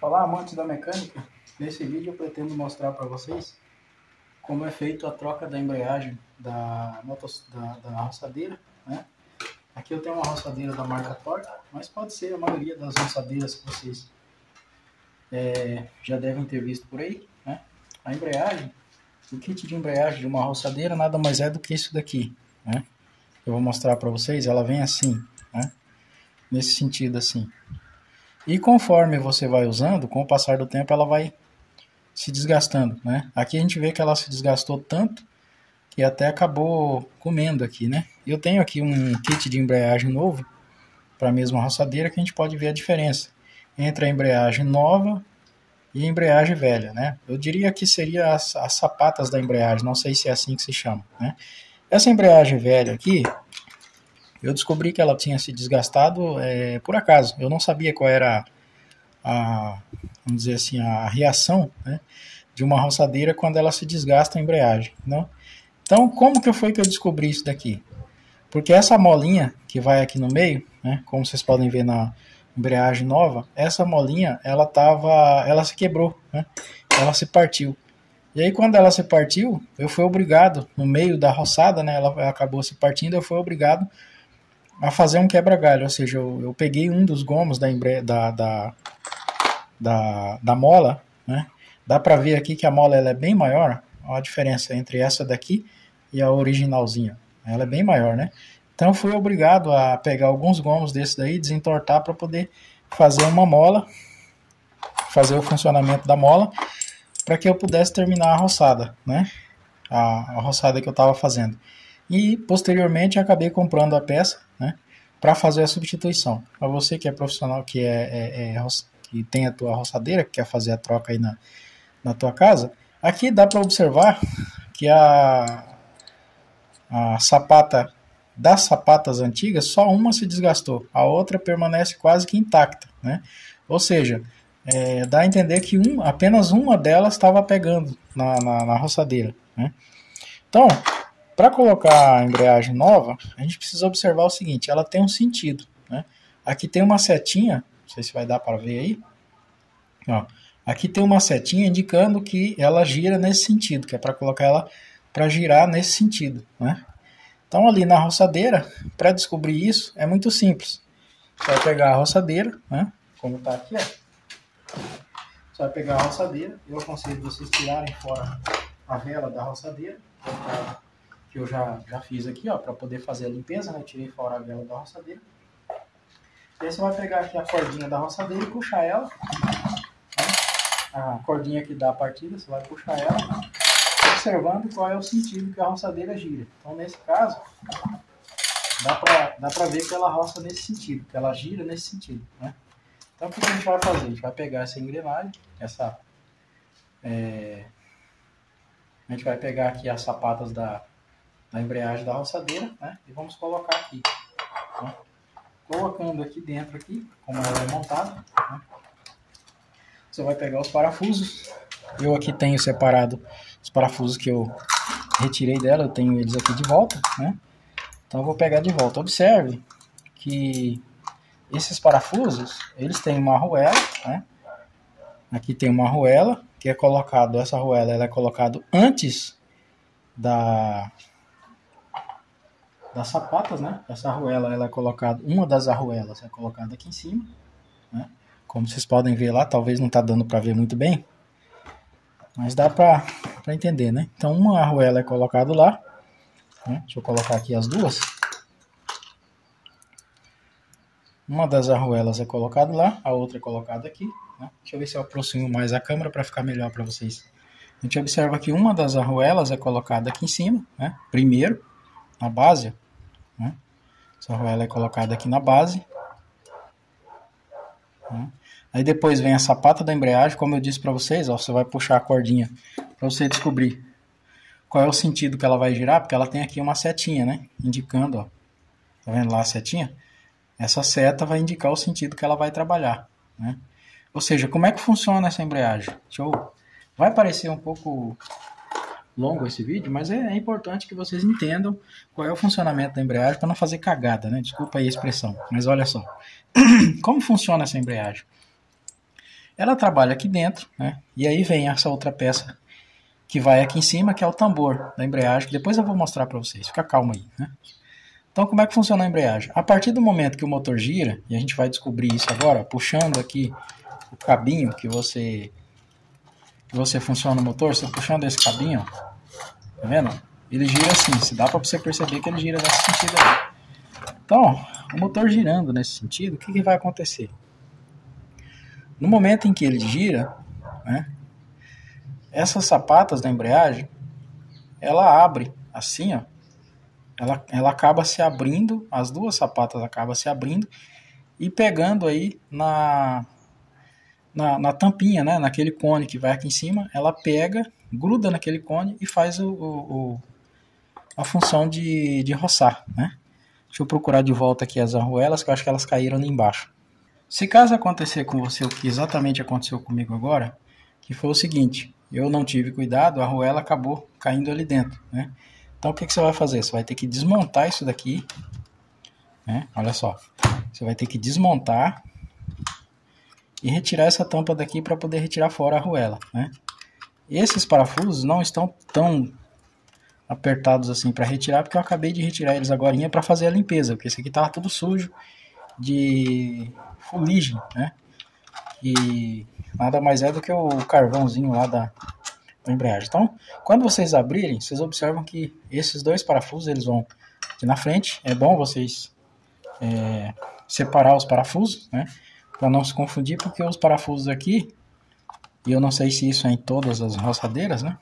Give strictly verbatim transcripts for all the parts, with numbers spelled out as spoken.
Olá, amantes da mecânica! Nesse vídeo eu pretendo mostrar para vocês como é feito a troca da embreagem da, motos, da, da roçadeira, né? Aqui eu tenho uma roçadeira da marca Torque, mas pode ser a maioria das roçadeiras que vocês é, já devem ter visto por aí, né? A embreagem, o kit de embreagem de uma roçadeira nada mais é do que isso daqui, né? Eu vou mostrar para vocês, ela vem assim, né? Nesse sentido assim. E conforme você vai usando, com o passar do tempo ela vai se desgastando, né? Aqui a gente vê que ela se desgastou tanto que até acabou comendo aqui, né? Eu tenho aqui um kit de embreagem novo para a mesma roçadeira que a gente pode ver a diferença entre a embreagem nova e a embreagem velha, né? Eu diria que seria as, as sapatas da embreagem, não sei se é assim que se chama, né? Essa embreagem velha aqui... eu descobri que ela tinha se desgastado é, por acaso. Eu não sabia qual era a, a vamos dizer assim, a reação, né, de uma roçadeira quando ela se desgasta a embreagem, não? Então, como que foi que eu descobri isso daqui? Porque essa molinha que vai aqui no meio, né, como vocês podem ver na embreagem nova, essa molinha ela tava, ela se quebrou, né? Ela se partiu. E aí quando ela se partiu, eu fui obrigado no meio da roçada, né? Ela acabou se partindo, eu fui obrigado a fazer um quebra-galho, ou seja, eu, eu peguei um dos gomos da, embre... da, da, da, da mola, né? Dá pra ver aqui que a mola ela é bem maior, olha a diferença entre essa daqui e a originalzinha, ela é bem maior, né? Então eu fui obrigado a pegar alguns gomos desse daí, desentortar para poder fazer uma mola, fazer o funcionamento da mola, para que eu pudesse terminar a roçada, né? A, a roçada que eu estava fazendo. E posteriormente acabei comprando a peça, né, para fazer a substituição. Para você que é profissional, que, é, é, é, que tem a tua roçadeira, que quer fazer a troca aí na, na tua casa, aqui dá para observar que a, a sapata, das sapatas antigas, só uma se desgastou, a outra permanece quase que intacta, né? Ou seja, é, dá a entender que um, apenas uma delas estava pegando na, na, na roçadeira, né? Então... para colocar a embreagem nova, a gente precisa observar o seguinte, ela tem um sentido, né? Aqui tem uma setinha, não sei se vai dar para ver aí, ó, aqui tem uma setinha indicando que ela gira nesse sentido, que é para colocar ela para girar nesse sentido, né? Então ali na roçadeira, para descobrir isso, é muito simples. Você vai pegar a roçadeira, né? Como está aqui, ó. Você vai pegar a roçadeira, eu aconselho vocês tirarem fora a vela da roçadeira, que eu já, já fiz aqui, ó, para poder fazer a limpeza, né? Eu tirei fora a vela da roçadeira. E aí você vai pegar aqui a cordinha da roçadeira e puxar ela, né? A cordinha que dá a partida, você vai puxar ela, né? Observando qual é o sentido que a roçadeira gira. Então, nesse caso, dá para dá para ver que ela roça nesse sentido, que ela gira nesse sentido, né? Então, o que a gente vai fazer? A gente vai pegar essa engrenagem, essa... É... a gente vai pegar aqui as sapatas da... na embreagem da roçadeira, né? E vamos colocar aqui, né? Colocando aqui dentro aqui, como ela é montada, né? Você vai pegar os parafusos. Eu aqui tenho separado os parafusos que eu retirei dela, eu tenho eles aqui de volta, né? Então eu vou pegar de volta. Observe que esses parafusos, eles têm uma arruela, né? Aqui tem uma arruela que é colocado, essa arruela ela é colocado antes da das sapatas, né? Essa arruela ela é colocada, uma das arruelas é colocada aqui em cima, né? Como vocês podem ver lá, talvez não tá dando para ver muito bem, mas dá para para entender, né? Então uma arruela é colocada lá, né? Deixa eu colocar aqui as duas. Uma das arruelas é colocada lá, a outra é colocada aqui, né? Deixa eu ver se eu aproximo mais a câmera para ficar melhor para vocês. A gente observa que uma das arruelas é colocada aqui em cima, né? Primeiro na base, né? Essa arruela é colocada aqui na base, né? Aí depois vem a sapata da embreagem, como eu disse para vocês, ó, você vai puxar a cordinha para você descobrir qual é o sentido que ela vai girar, porque ela tem aqui uma setinha, né? Indicando, ó, tá vendo lá a setinha? Essa seta vai indicar o sentido que ela vai trabalhar, né? Ou seja, como é que funciona essa embreagem? Deixa eu... vai parecer um pouco longo esse vídeo, mas é, é importante que vocês entendam qual é o funcionamento da embreagem para não fazer cagada, né? Desculpa aí a expressão, mas olha só. Como funciona essa embreagem? Ela trabalha aqui dentro, né? E aí vem essa outra peça que vai aqui em cima, que é o tambor da embreagem, que depois eu vou mostrar para vocês, fica calma aí, né? Então, como é que funciona a embreagem? A partir do momento que o motor gira, e a gente vai descobrir isso agora, puxando aqui o cabinho que você, que você funciona o motor, você puxando esse cabinho, tá vendo? Ele gira assim, se dá para você perceber que ele gira nesse sentido aí. Então, o motor girando nesse sentido, o que, que vai acontecer? No momento em que ele gira, né, essas sapatas da embreagem, ela abre assim, ó, ela, ela acaba se abrindo, as duas sapatas acabam se abrindo e pegando aí na, na, na tampinha, né, naquele cone que vai aqui em cima, ela pega, gruda naquele cone e faz o, o, o, a função de, de roçar, né. Deixa eu procurar de volta aqui as arruelas, que eu acho que elas caíram ali embaixo. Se caso acontecer com você o que exatamente aconteceu comigo agora, que foi o seguinte, eu não tive cuidado, a arruela acabou caindo ali dentro, né? Então o que, que você vai fazer? Você vai ter que desmontar isso daqui, né? Olha só, você vai ter que desmontar e retirar essa tampa daqui para poder retirar fora a arruela, né? Esses parafusos não estão tão apertados assim para retirar, porque eu acabei de retirar eles agorinha para fazer a limpeza, porque esse aqui estava tudo sujo de fuligem, né? E nada mais é do que o carvãozinho lá da, da embreagem. Então, quando vocês abrirem, vocês observam que esses dois parafusos, eles vão aqui na frente. É bom vocês é, separar os parafusos, né? Para não se confundir, porque os parafusos aqui, e eu não sei se isso é em todas as roçadeiras, né?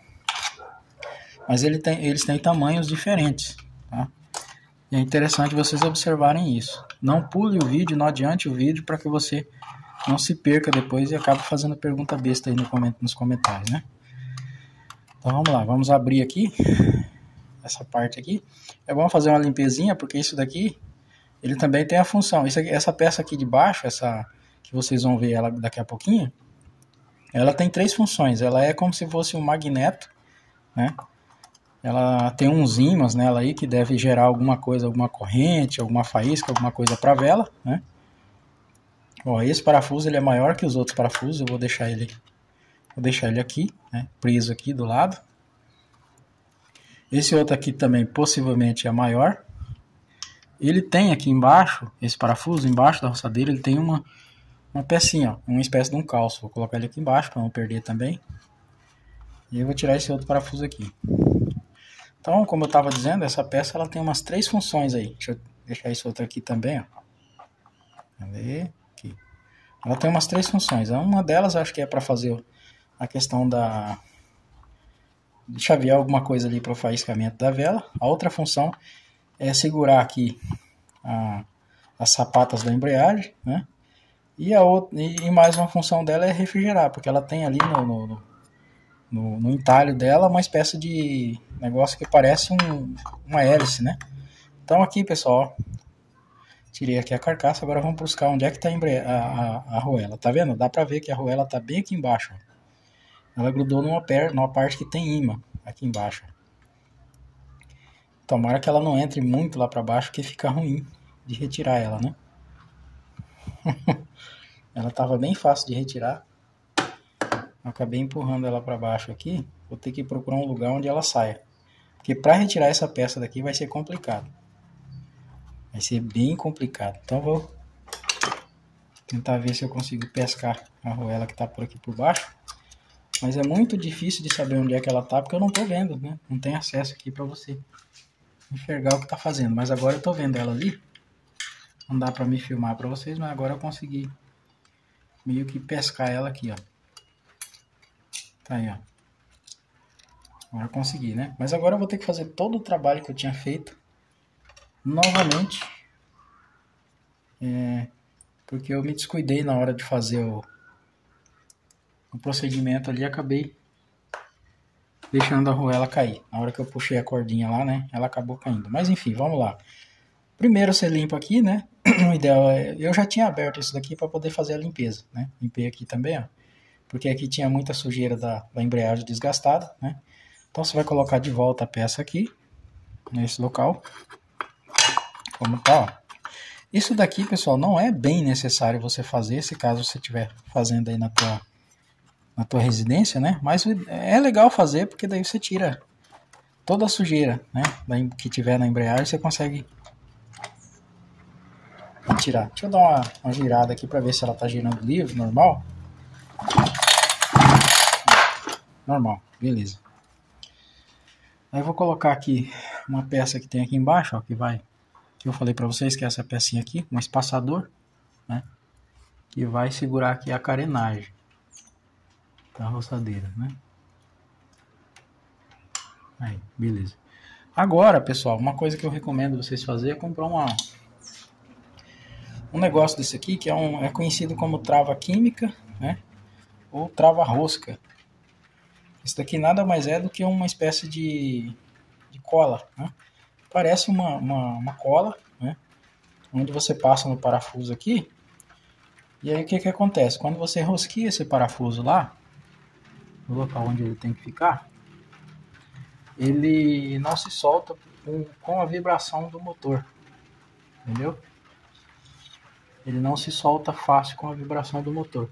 Mas ele tem, eles têm tamanhos diferentes, tá? E é interessante vocês observarem isso. Não pule o vídeo, não adiante o vídeo, para que você não se perca depois e acaba fazendo pergunta besta aí no coment nos comentários, né? Então vamos lá, vamos abrir aqui essa parte aqui. É bom fazer uma limpezinha, porque isso daqui ele também tem a função. Isso aqui, essa peça aqui de baixo, essa que vocês vão ver ela daqui a pouquinho, ela tem três funções. Ela é como se fosse um magneto, né? Ela tem uns ímãs nela aí que deve gerar alguma coisa, alguma corrente, alguma faísca, alguma coisa para a vela, né? Ó, esse parafuso ele é maior que os outros parafusos, eu vou deixar ele, vou deixar ele aqui, né? Preso aqui do lado. Esse outro aqui também possivelmente é maior. Ele tem aqui embaixo, esse parafuso embaixo da roçadeira, ele tem uma, uma pecinha, ó, uma espécie de um calço. Vou colocar ele aqui embaixo para não perder também. E eu vou tirar esse outro parafuso aqui. Então, como eu estava dizendo, essa peça ela tem umas três funções aí. Deixa eu deixar isso outro aqui também, ó. Cadê? Aqui. Ela tem umas três funções. Uma delas acho que é para fazer a questão da... de chavear alguma coisa ali para o faiscamento da vela. A outra função é segurar aqui a... as sapatas da embreagem, né? E, a outra... e mais uma função dela é refrigerar, porque ela tem ali no... no, no... No, no entalho dela, uma espécie de negócio que parece um, uma hélice, né? Então aqui, pessoal, tirei aqui a carcaça, agora vamos buscar onde é que está a, a, a arruela, tá vendo? Dá pra ver que a arruela está bem aqui embaixo, ó. Ela grudou numa, per, numa parte que tem imã, aqui embaixo. Tomara que ela não entre muito lá pra baixo, que fica ruim de retirar ela, né? Ela tava bem fácil de retirar. Acabei empurrando ela para baixo aqui, vou ter que procurar um lugar onde ela saia. Porque para retirar essa peça daqui vai ser complicado. Vai ser bem complicado. Então vou tentar ver se eu consigo pescar a arruela que está por aqui por baixo. Mas é muito difícil de saber onde é que ela está, porque eu não estou vendo, né? Não tem acesso aqui para você enxergar o que está fazendo. Mas agora eu estou vendo ela ali. Não dá para me filmar para vocês, mas agora eu consegui meio que pescar ela aqui, ó. Tá aí, ó. Agora eu consegui, né? Mas agora eu vou ter que fazer todo o trabalho que eu tinha feito novamente. É, porque eu me descuidei na hora de fazer o, o procedimento ali e acabei deixando a arruela cair. Na hora que eu puxei a cordinha lá, né? Ela acabou caindo. Mas enfim, vamos lá. Primeiro você limpa aqui, né? O ideal é... Eu já tinha aberto isso daqui para poder fazer a limpeza, né? Limpei aqui também, ó. Porque aqui tinha muita sujeira da, da embreagem desgastada, né? Então você vai colocar de volta a peça aqui, nesse local. Como tá, ó. Isso daqui, pessoal, não é bem necessário você fazer, se caso você estiver fazendo aí na tua na tua residência, né? Mas é legal fazer porque daí você tira toda a sujeira, né, que tiver na embreagem, você consegue tirar. Deixa eu dar uma, uma girada aqui para ver se ela tá girando livre, normal. Normal, beleza. Aí eu vou colocar aqui uma peça que tem aqui embaixo, ó, que vai, que eu falei para vocês que é essa pecinha aqui, um espaçador, né, que vai segurar aqui a carenagem da roçadeira, né. Aí, beleza. Agora, pessoal, uma coisa que eu recomendo vocês fazer é comprar uma um negócio desse aqui, que é, um, é conhecido como trava química, né, ou trava rosca. Isso daqui nada mais é do que uma espécie de, de cola, né? Parece uma, uma, uma cola, né? Onde você passa no parafuso aqui, e aí o que que acontece? Quando você rosquia esse parafuso lá, no local onde ele tem que ficar, ele não se solta com, com a vibração do motor, entendeu? Ele não se solta fácil com a vibração do motor.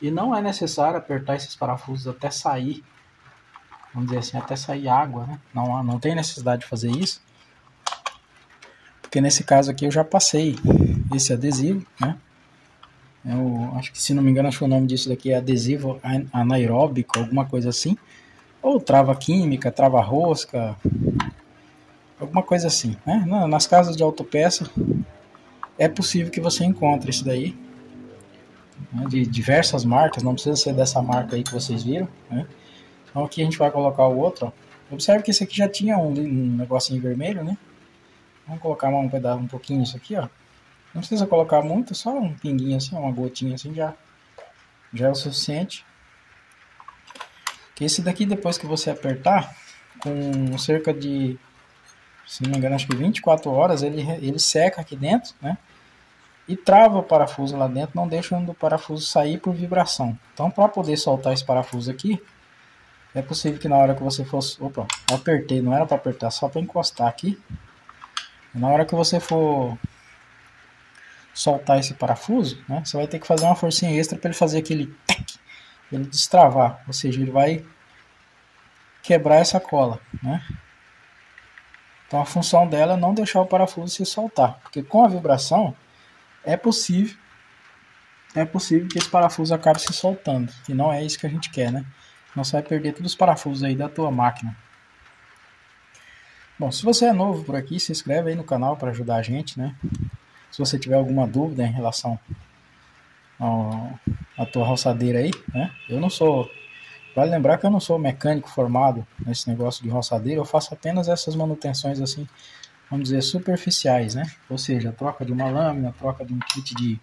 E não é necessário apertar esses parafusos até sair, vamos dizer assim, até sair água, né? Não, não tem necessidade de fazer isso, porque nesse caso aqui eu já passei esse adesivo, né? Eu acho que, se não me engano, acho que o nome disso daqui é adesivo anaeróbico, alguma coisa assim, ou trava química, trava rosca, alguma coisa assim, né? Nas casas de autopeça é possível que você encontre isso daí, de diversas marcas, não precisa ser dessa marca aí que vocês viram, né? Então aqui a gente vai colocar o outro, ó. Observe que esse aqui já tinha um, um negocinho vermelho, né? Vamos colocar um pedaço, um pouquinho isso aqui, ó. Não precisa colocar muito, só um pinguinho assim, uma gotinha assim já, já é o suficiente. Esse daqui, depois que você apertar, com cerca de, se não me engano, acho que vinte e quatro horas, ele, ele seca aqui dentro, né? E trava o parafuso lá dentro, não deixa o parafuso sair por vibração. Então, para poder soltar esse parafuso aqui, é possível que na hora que você for... Opa, eu apertei, não era para apertar, só para encostar aqui. Na hora que você for soltar esse parafuso, né, você vai ter que fazer uma forcinha extra para ele fazer aquele... ele destravar, ou seja, ele vai quebrar essa cola, né? Então a função dela é não deixar o parafuso se soltar, porque com a vibração é possível, é possível que esse parafuso acabe se soltando, e não é isso que a gente quer, né? Senão você vai perder todos os parafusos aí da tua máquina. Bom, se você é novo por aqui, se inscreve aí no canal para ajudar a gente, né? Se você tiver alguma dúvida em relação ao, a tua roçadeira aí, né? Eu não sou, vale lembrar que eu não sou mecânico formado nesse negócio de roçadeira, eu faço apenas essas manutenções assim, vamos dizer, superficiais, né? Ou seja, a troca de uma lâmina, a troca de um kit de,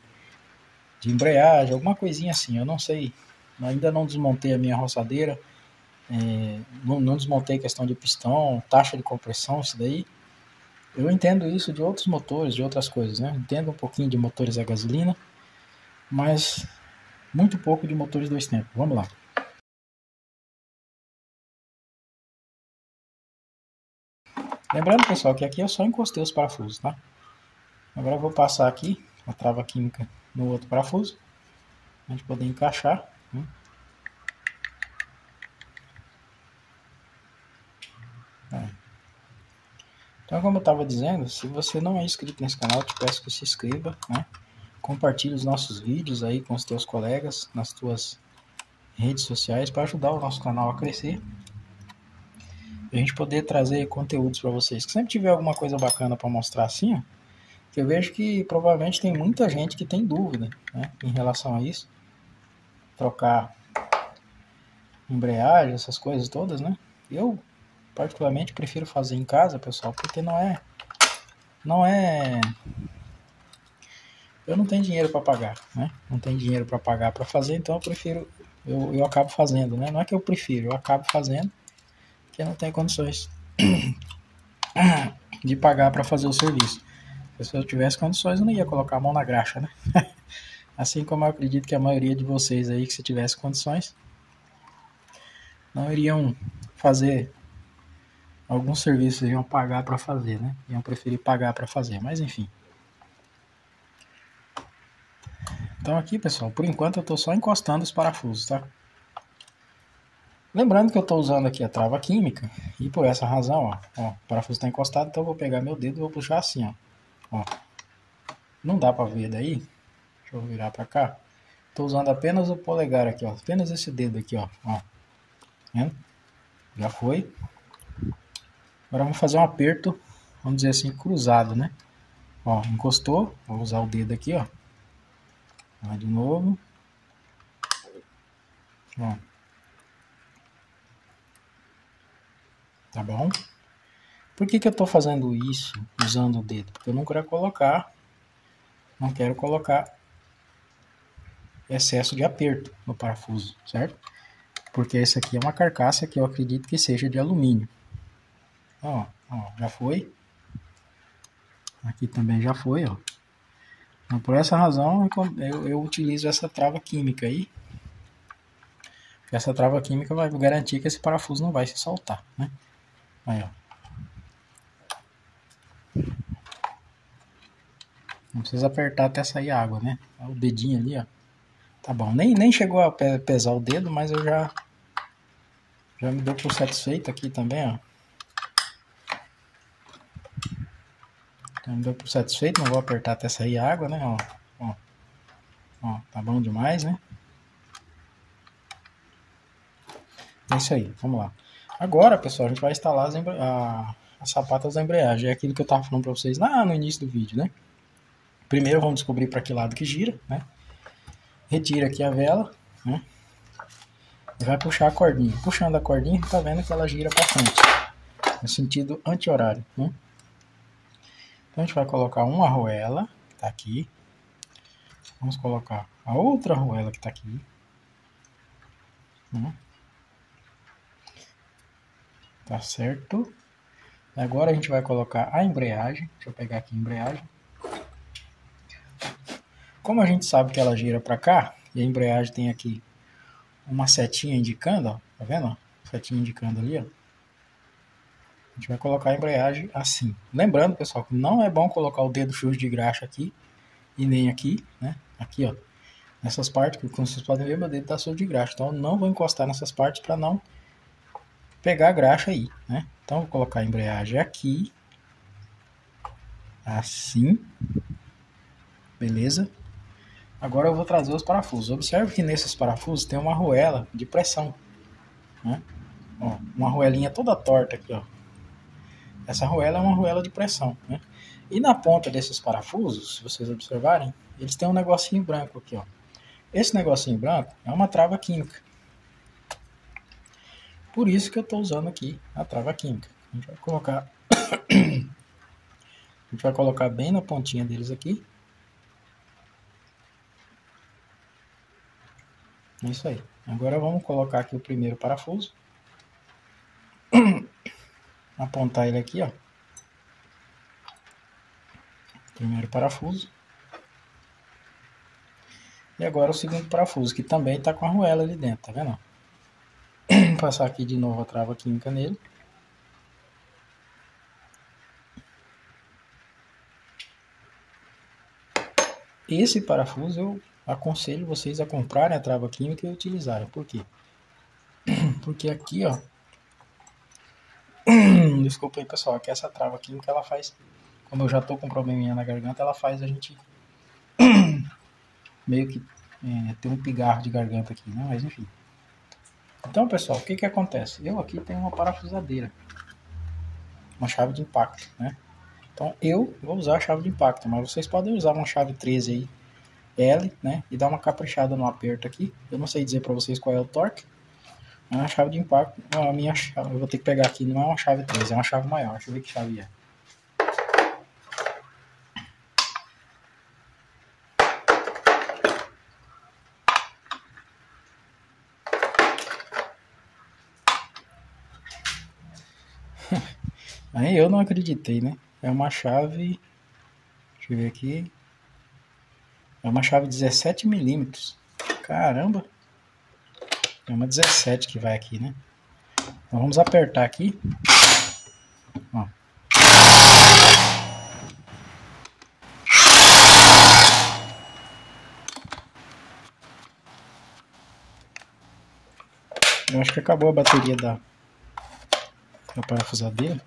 de embreagem, alguma coisinha assim, eu não sei, ainda não desmontei a minha roçadeira, é, não, não desmontei questão de pistão, taxa de compressão, isso daí, eu entendo isso de outros motores, de outras coisas, né? Entendo um pouquinho de motores a gasolina, mas muito pouco de motores dois tempos. Vamos lá. Lembrando, pessoal, que aqui eu só encostei os parafusos, tá? Agora eu vou passar aqui a trava química no outro parafuso, a gente poder encaixar, né? Então, como eu estava dizendo, se você não é inscrito nesse canal, eu te peço que se inscreva, né? Compartilhe os nossos vídeos aí com os teus colegas, nas tuas redes sociais, para ajudar o nosso canal a crescer. E a gente poder trazer conteúdos para vocês. Que sempre tiver alguma coisa bacana para mostrar assim, ó, que eu vejo que provavelmente tem muita gente que tem dúvida, né, em relação a isso. Trocar embreagem, essas coisas todas, né? Eu, particularmente, prefiro fazer em casa, pessoal, porque não é... Não é... Eu não tenho dinheiro para pagar, né? Não tenho dinheiro para pagar para fazer, então eu prefiro, eu, eu acabo fazendo, né? Não é que eu prefiro, eu acabo fazendo, porque eu não tenho condições de pagar para fazer o serviço. Se eu tivesse condições, eu não ia colocar a mão na graxa, né? Assim como eu acredito que a maioria de vocês aí, que se tivesse condições, não iriam fazer alguns serviços, iam pagar para fazer, né? Iam preferir pagar para fazer, mas enfim. Então aqui, pessoal, por enquanto eu estou só encostando os parafusos, tá? Lembrando que eu estou usando aqui a trava química e por essa razão, ó, ó, o parafuso está encostado, então eu vou pegar meu dedo e vou puxar assim, ó. Ó. Não dá para ver daí, deixa eu virar para cá. Estou usando apenas o polegar aqui, ó, apenas esse dedo aqui, ó. Ó. Tá vendo? Já foi. Agora vamos fazer um aperto, vamos dizer assim, cruzado, né? Ó, encostou, vou usar o dedo aqui, ó. Vai de novo. Ó. Tá bom? Por que que eu tô fazendo isso usando o dedo? Porque eu não quero colocar, não quero colocar excesso de aperto no parafuso, certo? Porque essa aqui é uma carcaça que eu acredito que seja de alumínio. Ó, ó, já foi. Aqui também já foi, ó. Então, por essa razão eu, eu utilizo essa trava química aí. Essa trava química vai garantir que esse parafuso não vai se soltar, né? Aí, ó. Não precisa apertar até sair água, né? O dedinho ali, ó. Tá bom, nem, nem chegou a pesar o dedo, mas eu já... Já me deu por satisfeito aqui também, ó. Já me deu por satisfeito, não vou apertar até sair água, né? Ó, ó. Ó, tá bom demais, né? É isso aí, vamos lá. Agora, pessoal, a gente vai instalar as, embra... a... as sapatas da embreagem. É aquilo que eu estava falando para vocês lá no início do vídeo, né? Primeiro vamos descobrir para que lado que gira, né? Retira aqui a vela, né? E vai puxar a cordinha. Puxando a cordinha, tá vendo que ela gira para frente, no sentido anti-horário, né? Então a gente vai colocar uma arruela, que tá aqui. Vamos colocar a outra arruela que tá aqui, né? Tá certo? Agora a gente vai colocar a embreagem. Deixa eu pegar aqui a embreagem. Como a gente sabe que ela gira para cá, e a embreagem tem aqui uma setinha indicando, ó, tá vendo? Setinha indicando ali, ó. A gente vai colocar a embreagem assim. Lembrando, pessoal, que não é bom colocar o dedo fio de graxa aqui e nem aqui, né? Aqui, ó. Nessas partes, que como vocês podem ver, meu dedo tá sujo de graxa. Então eu não vou encostar nessas partes para não pegar a graxa aí, né? Então, vou colocar a embreagem aqui. Assim. Beleza? Agora eu vou trazer os parafusos. Observe que nesses parafusos tem uma arruela de pressão, né? Ó, uma arruelinha toda torta aqui, ó. Essa arruela é uma arruela de pressão, né? E na ponta desses parafusos, se vocês observarem, eles têm um negocinho branco aqui, ó. Esse negocinho branco é uma trava química. Por isso que eu estou usando aqui a trava química. A gente vai colocar, a gente vai colocar bem na pontinha deles aqui. É isso aí. Agora vamos colocar aqui o primeiro parafuso. Apontar ele aqui, ó. Primeiro parafuso. E agora o segundo parafuso, que também está com a arruela ali dentro, tá vendo? Passar aqui de novo a trava química nele. Esse parafuso eu aconselho vocês a comprarem a trava química e utilizarem. Por quê? Porque aqui, ó, desculpa aí, pessoal, que essa trava química, ela faz, como eu já tô com um probleminha na garganta, ela faz a gente meio que é, ter um pigarro de garganta aqui, né? Mas enfim. Então, pessoal, o que que acontece? Eu aqui tenho uma parafusadeira, uma chave de impacto, né? Então, eu vou usar a chave de impacto, mas vocês podem usar uma chave treze aí, L, né? E dar uma caprichada no aperto aqui. Eu não sei dizer para vocês qual é o torque, mas a chave de impacto, a minha chave, eu vou ter que pegar aqui, não é uma chave treze, é uma chave maior. Deixa eu ver que chave é. Aí eu não acreditei, né? É uma chave, deixa eu ver aqui, é uma chave dezessete milímetros. Caramba! É uma dezessete que vai aqui, né? Então vamos apertar aqui. Ó. Eu acho que acabou a bateria da, da parafusadeira.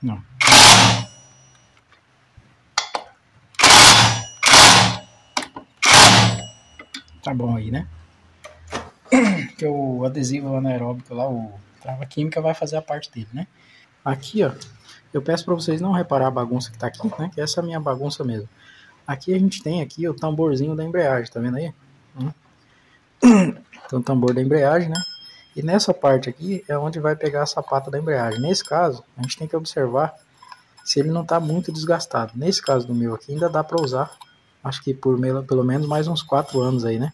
Não. Tá bom aí, né? Porque o adesivo anaeróbico lá, o trava química vai fazer a parte dele, né? Aqui, ó, eu peço pra vocês não reparar a bagunça que tá aqui, né? Que essa é a minha bagunça mesmo. Aqui a gente tem aqui o tamborzinho da embreagem, tá vendo aí? Então o tambor da embreagem, né? E nessa parte aqui é onde vai pegar a sapata da embreagem. Nesse caso, a gente tem que observar se ele não tá muito desgastado. Nesse caso do meu aqui, ainda dá pra usar, acho que por pelo menos mais uns quatro anos aí, né?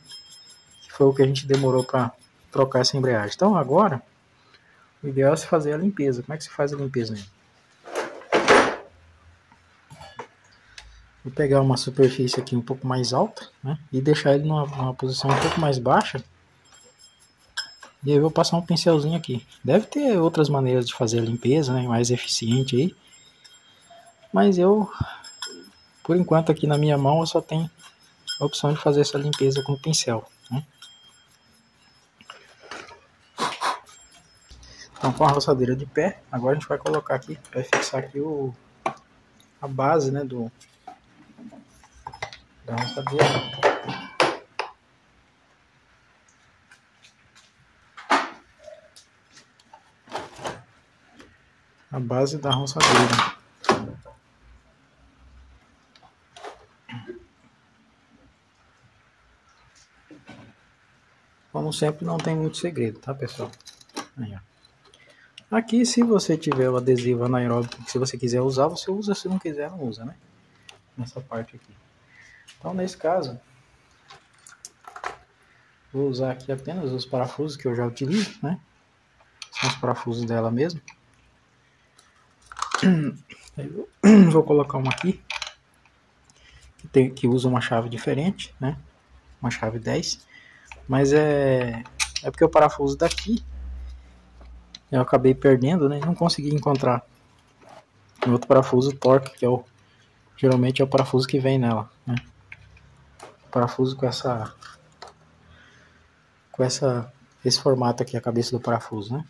Foi o que a gente demorou pra trocar essa embreagem. Então agora, o ideal é se fazer a limpeza. Como é que se faz a limpeza mesmo? Vou pegar uma superfície aqui um pouco mais alta, né, e deixar ele numa, numa posição um pouco mais baixa. E aí eu vou passar um pincelzinho aqui. Deve ter outras maneiras de fazer a limpeza, né, mais eficiente aí. Mas eu, por enquanto aqui na minha mão, eu só tenho a opção de fazer essa limpeza com o pincel, né. Então com a roçadeira de pé, agora a gente vai colocar aqui, vai fixar aqui o, a base, né, do... da roçadeira. A base da roçadeira. Como sempre, não tem muito segredo, tá, pessoal? Aí, ó. Aqui, se você tiver o adesivo anaeróbico, se você quiser usar, você usa. Se não quiser, não usa, né? Nessa parte aqui. Então, nesse caso, vou usar aqui apenas os parafusos que eu já utilizo, né? São os parafusos dela mesmo. Eu vou colocar uma aqui, que, tem, que usa uma chave diferente, né? Uma chave dez. Mas é, é porque o parafuso daqui, eu acabei perdendo, né? Não consegui encontrar um outro parafuso torque, que é o, geralmente é o parafuso que vem nela, né? Parafuso com essa com essa esse formato aqui, a cabeça do parafuso, né?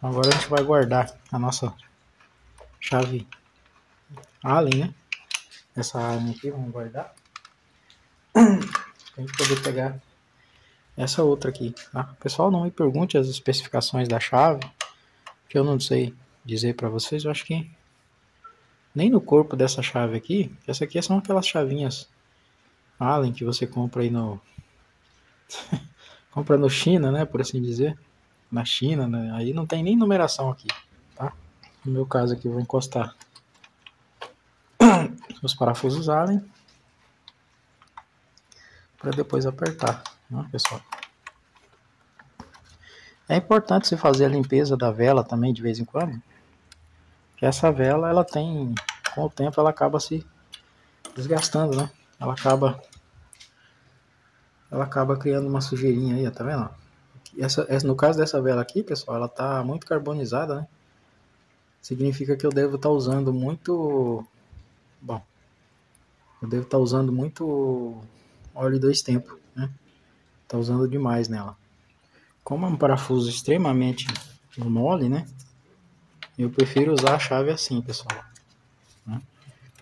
Agora a gente vai guardar a nossa chave Allen, né? Essa Allen aqui, vamos guardar pra gente poder pegar essa outra aqui, tá? Pessoal, não me pergunte as especificações da chave, que eu não sei dizer pra vocês. Eu acho que nem no corpo dessa chave aqui, essa aqui são aquelas chavinhas Allen que você compra aí no... compra no China, né, por assim dizer. Na China, né, aí não tem nem numeração aqui, tá? No meu caso aqui eu vou encostar os parafusos Allen para depois apertar, né, pessoal? É importante você fazer a limpeza da vela também de vez em quando. Essa vela, ela tem, com o tempo ela acaba se desgastando, né? Ela acaba, ela acaba criando uma sujeirinha aí, tá vendo? Essa, essa, no caso dessa vela aqui, pessoal, ela tá muito carbonizada, né? Significa que eu devo estar tá usando muito, bom, eu devo estar tá usando muito óleo dois tempos, né? Tá usando demais nela. Como é um parafuso extremamente mole, né? Eu prefiro usar a chave assim, pessoal.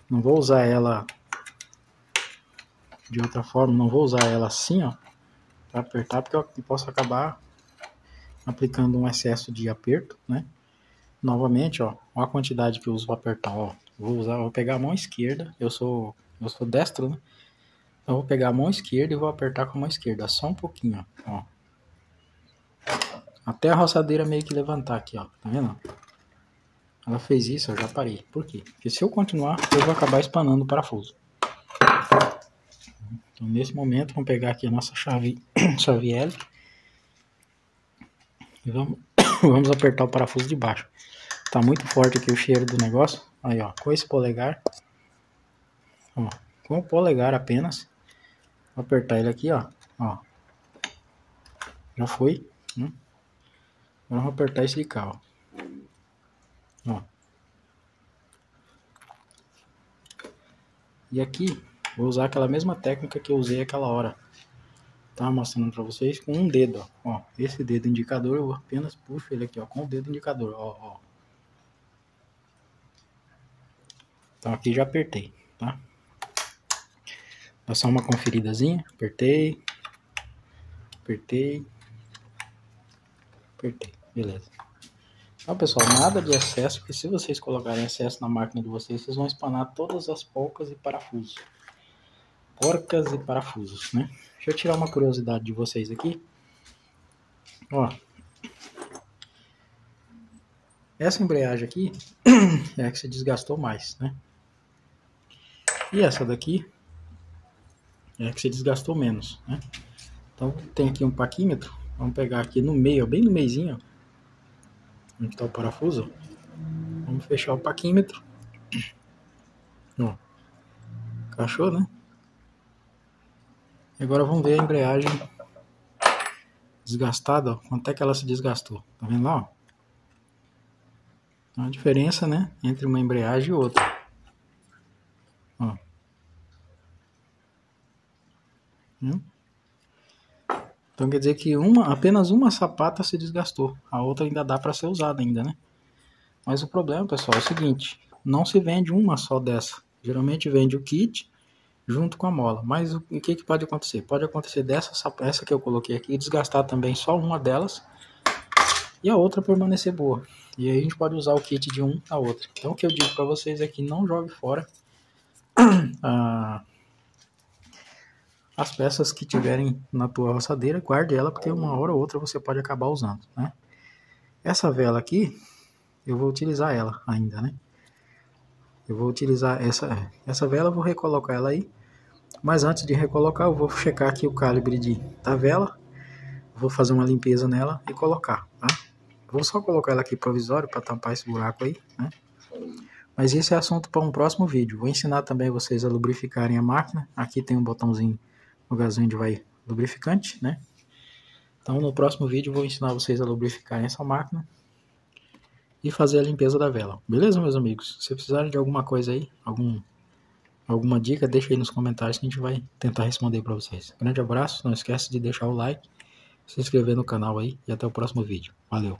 Não vou usar ela de outra forma, não vou usar ela assim, ó, para apertar, porque eu posso acabar aplicando um excesso de aperto, né? Novamente, ó, olha a quantidade que eu uso para apertar, ó. Vou usar, vou pegar a mão esquerda, eu sou, eu sou destro, né? Então vou pegar a mão esquerda e vou apertar com a mão esquerda, só um pouquinho, ó. Até a roçadeira meio que levantar aqui, ó, tá vendo? Ela fez isso, eu já parei. Por quê? Porque se eu continuar, eu vou acabar espanando o parafuso. Então, nesse momento, vamos pegar aqui a nossa chave, chave L. E vamos, vamos apertar o parafuso de baixo. Tá muito forte aqui o cheiro do negócio. Aí, ó, com esse polegar. Ó, com o polegar apenas. Vou apertar ele aqui, ó. Ó. Já foi. Né? Agora vamos apertar esse de cá, ó. Ó. E aqui Vou usar aquela mesma técnica que eu usei aquela hora. Tava mostrando pra vocês com um dedo, ó. Ó, esse dedo indicador, eu apenas puxo ele aqui, ó, com o dedo indicador, ó, ó. Então aqui já apertei, tá? Dá só uma conferidazinha, apertei, apertei, apertei, beleza. Então pessoal, nada de excesso, porque se vocês colocarem excesso na máquina de vocês, vocês vão espanar todas as porcas e parafusos. Porcas e parafusos, né? Deixa eu tirar uma curiosidade de vocês aqui. Ó. Essa embreagem aqui é a que se desgastou mais, né? E essa daqui é a que se desgastou menos, né? Então tem aqui um paquímetro. Vamos pegar aqui no meio, bem no meiozinho, ó, onde está o parafuso. Vamos fechar o paquímetro. Ó. Encaixou, né? Agora vamos ver a embreagem desgastada, ó, quanto é que ela se desgastou, tá vendo lá? Ó? Então, a diferença, né, entre uma embreagem e outra. Ó. Então quer dizer que uma, apenas uma sapata se desgastou, a outra ainda dá para ser usada ainda, né? Mas o problema, pessoal, é o seguinte, não se vende uma só dessa, geralmente vende o kit junto com a mola, mas o que, que pode acontecer? Pode acontecer dessa essa que eu coloquei aqui, desgastar também só uma delas e a outra permanecer boa, e aí a gente pode usar o kit de um a outra. Então o que eu digo para vocês é que não jogue fora ah, as peças que tiverem na tua roçadeira, guarde ela, porque uma hora ou outra você pode acabar usando, né? Essa vela aqui, eu vou utilizar ela ainda, né? Eu vou utilizar essa, essa vela, vou recolocar ela aí. Mas antes de recolocar, eu vou checar aqui o calibre de, da vela. Vou fazer uma limpeza nela e colocar, tá? Vou só colocar ela aqui provisório para tampar esse buraco aí, né? Mas esse é assunto para um próximo vídeo. Vou ensinar também vocês a lubrificarem a máquina. Aqui tem um botãozinho, um lugarzinho onde vai lubrificante, né? Então no próximo vídeo eu vou ensinar vocês a lubrificarem essa máquina e fazer a limpeza da vela. Beleza, meus amigos? Se precisarem de alguma coisa aí, algum, alguma dica, deixa aí nos comentários que a gente vai tentar responder para vocês. Grande abraço, não esquece de deixar o like, se inscrever no canal aí e até o próximo vídeo. Valeu!